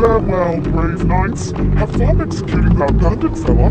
Farewell, brave knights. Have fun executing that bandit fella.